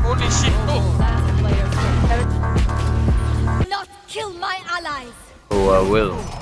Holy shit, go! Not kill my allies! Oh, I will.